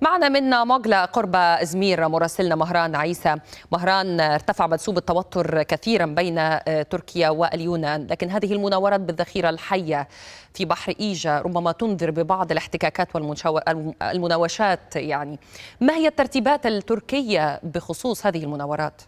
معنا من موغلا قرب أزمير مراسلنا مهران عيسى. مهران، ارتفع منسوب التوتر كثيرا بين تركيا واليونان، لكن هذه المناورات بالذخيرة الحية في بحر إيجه ربما تنذر ببعض الاحتكاكات والمناوشات. يعني ما هي الترتيبات التركية بخصوص هذه المناورات؟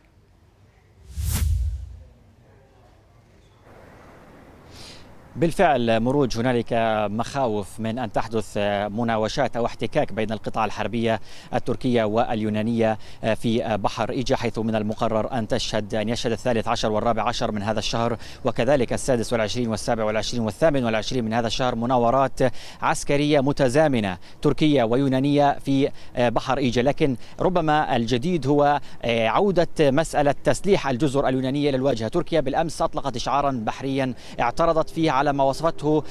بالفعل مروج هنالك مخاوف من أن تحدث مناوشات أو احتكاك بين القطاع الحربية التركية واليونانية في بحر إيجه، حيث من المقرر أن يشهد الثالث عشر والرابع عشر من هذا الشهر وكذلك السادس والعشرين والسابع والعشرين والثامن والعشرين من هذا الشهر مناورات عسكرية متزامنة تركية ويونانية في بحر إيجه. لكن ربما الجديد هو عودة مسألة تسليح الجزر اليونانية للواجهة. تركيا بالأمس أطلقت إشعارا بحريا اعترضت فيه على ما وصفته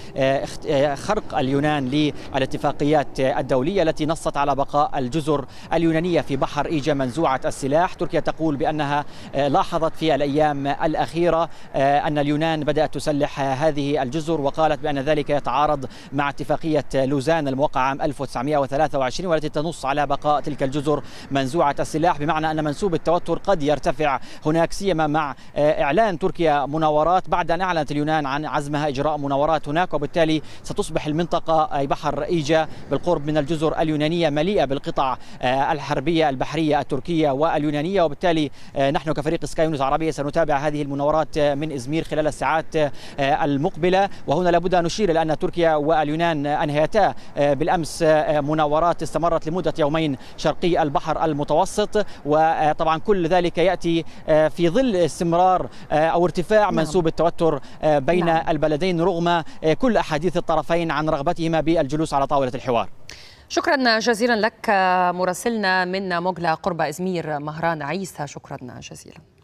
خرق اليونان للاتفاقيات الدولية التي نصت على بقاء الجزر اليونانية في بحر إيجه منزوعة السلاح. تركيا تقول بأنها لاحظت في الأيام الأخيرة أن اليونان بدأت تسلح هذه الجزر، وقالت بأن ذلك يتعارض مع اتفاقية لوزان الموقعة عام 1923 والتي تنص على بقاء تلك الجزر منزوعة السلاح، بمعنى أن منسوب التوتر قد يرتفع هناك، سيما مع إعلان تركيا مناورات بعد أن أعلنت اليونان عن عزمها إجراء مناورات هناك، وبالتالي ستصبح المنطقة أي بحر إيجه بالقرب من الجزر اليونانية مليئة بالقطع الحربية البحرية التركية واليونانية. وبالتالي نحن كفريق سكاي نيوز العربية سنتابع هذه المناورات من إزمير خلال الساعات المقبلة. وهنا لابد أن نشير إلى أن تركيا واليونان أنهيتا بالأمس مناورات استمرت لمدة يومين شرقي البحر المتوسط، وطبعا كل ذلك يأتي في ظل استمرار أو ارتفاع منسوب التوتر بين البلدين رغم كل أحاديث الطرفين عن رغبتهما بالجلوس على طاولة الحوار. شكرا جزيلا لك مراسلنا من موغلا قرب إزمير مهران عيسى، شكرا جزيلا.